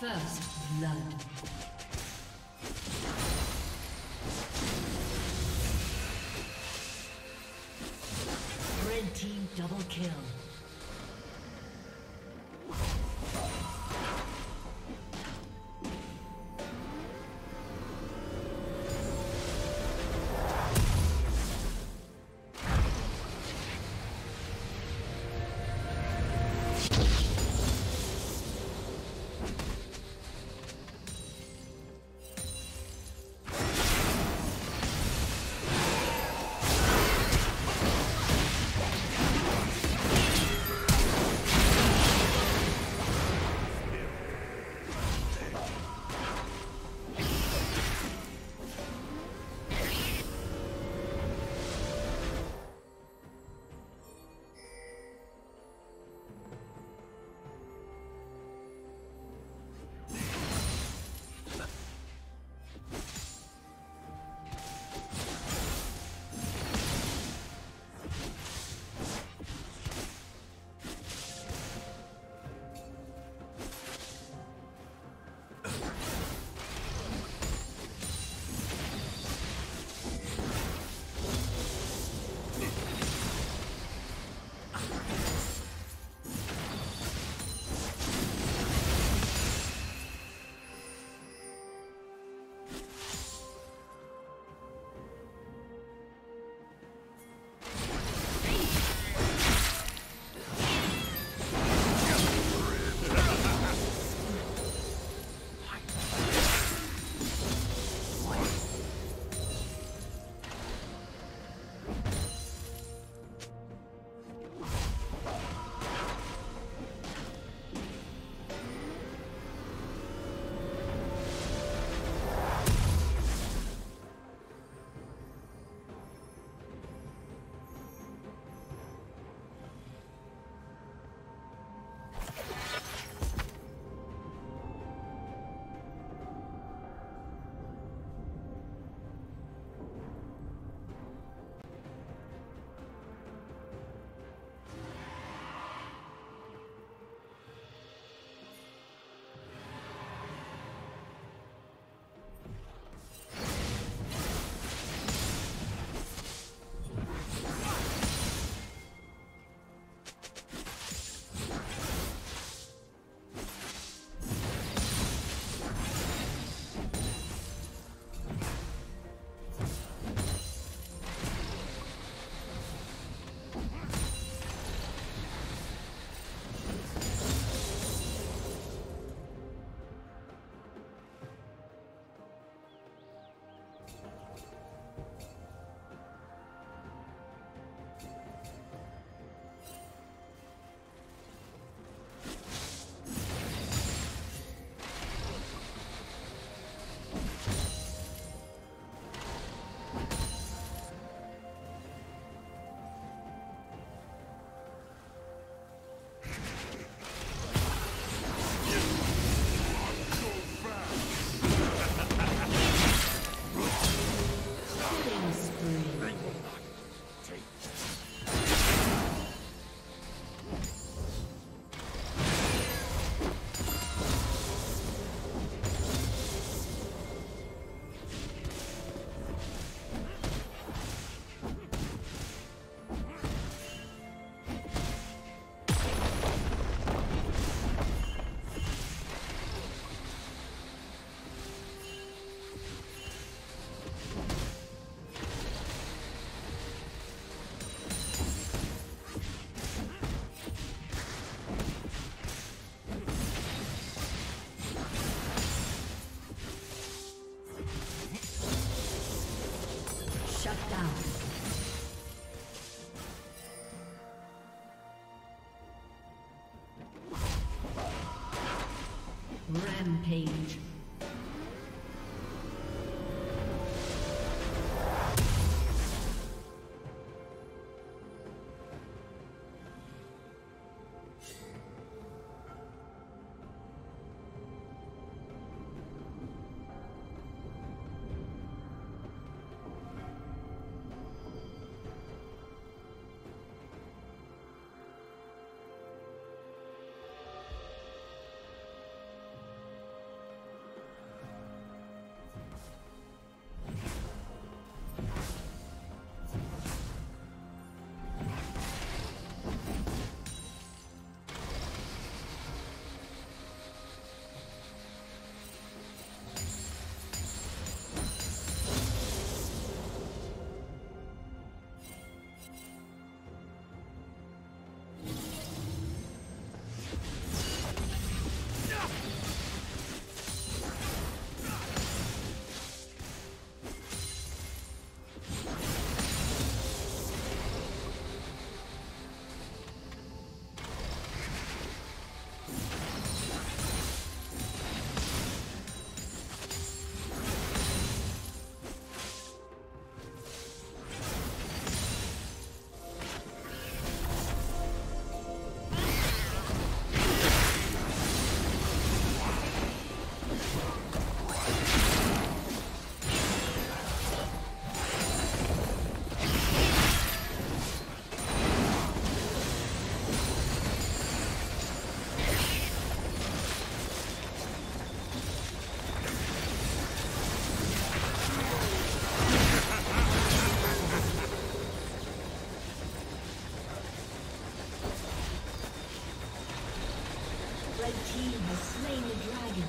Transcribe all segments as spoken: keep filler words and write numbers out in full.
First blood. Team double kill. Rampage. team has slain the dragon.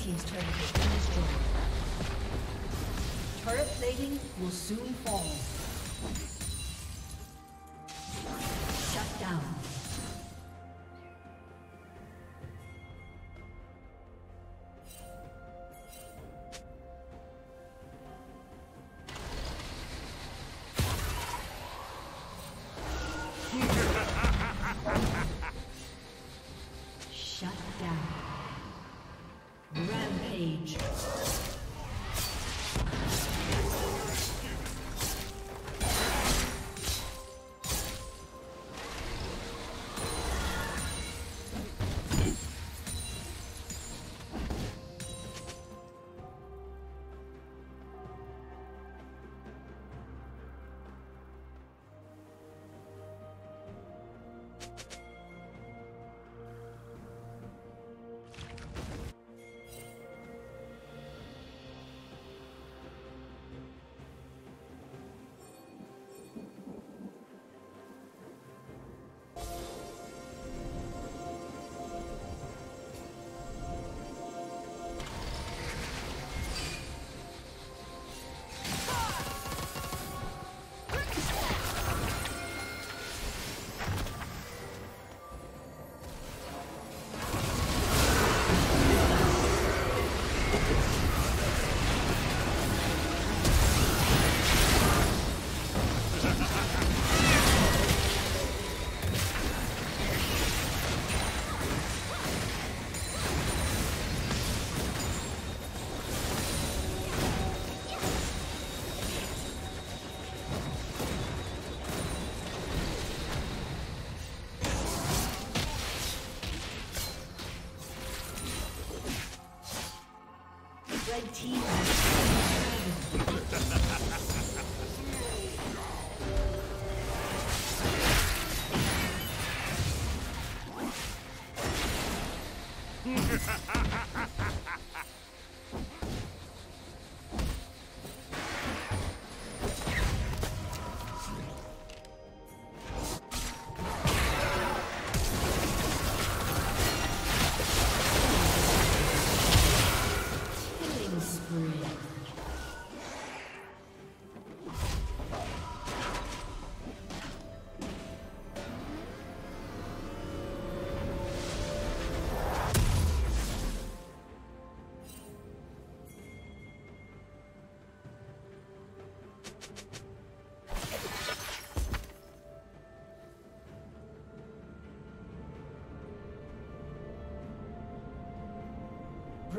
Team's turret has been destroyed. Turret plating will soon fall. Shut down. Shut down. Rampage. Red team has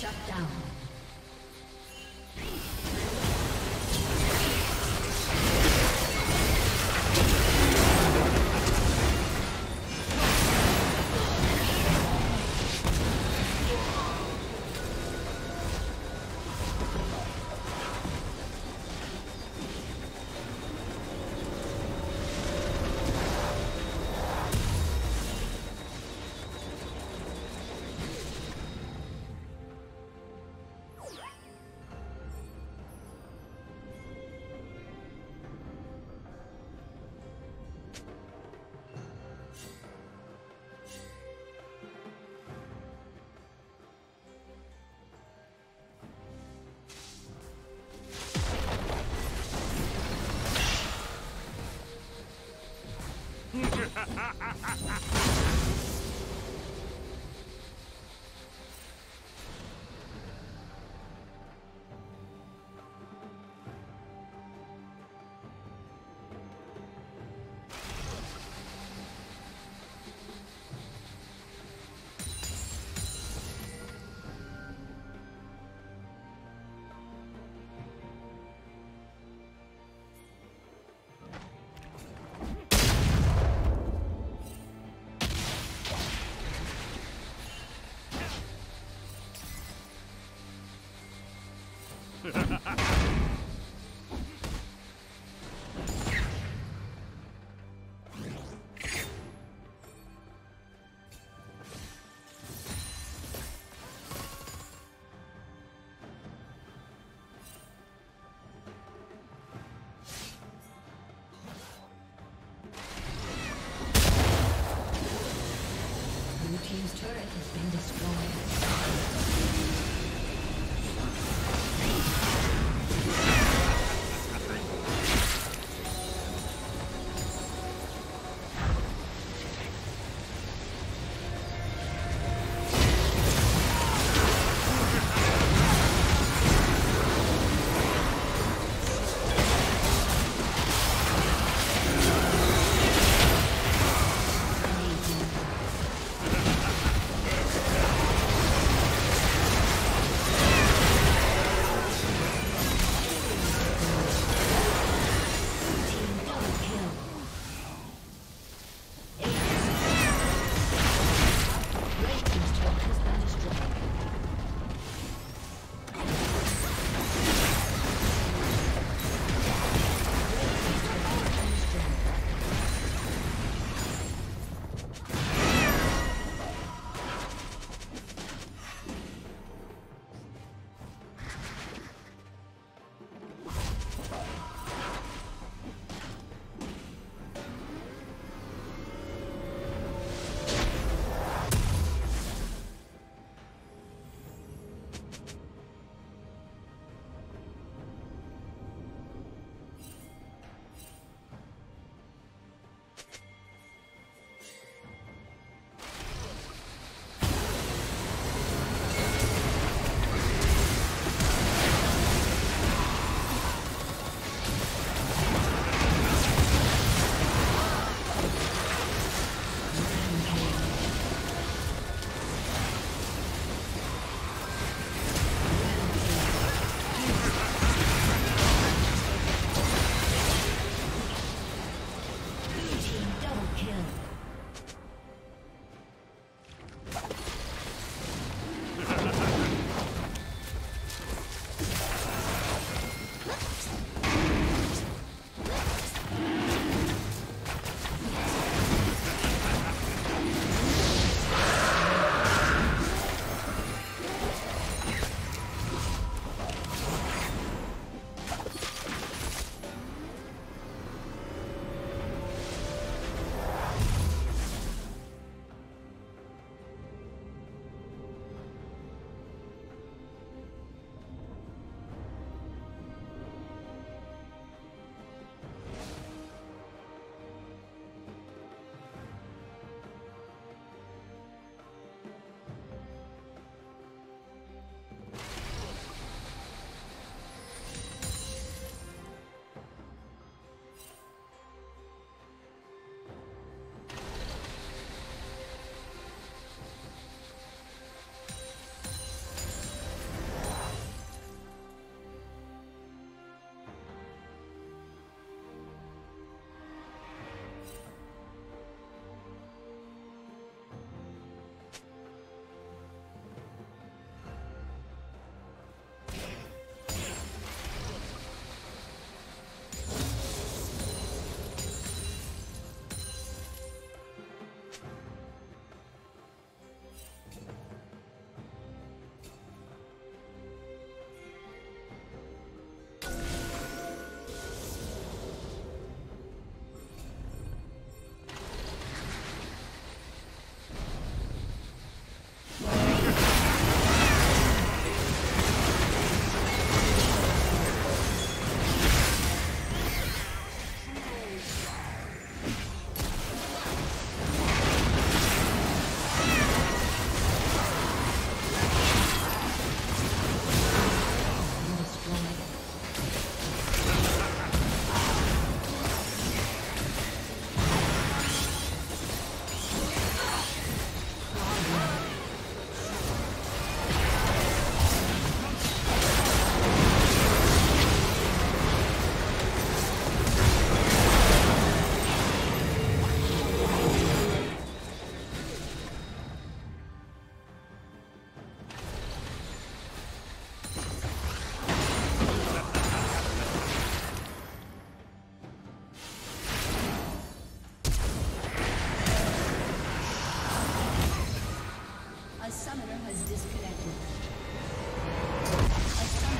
Shut down. Team's turret has been destroyed. summoner has disconnected. A summoner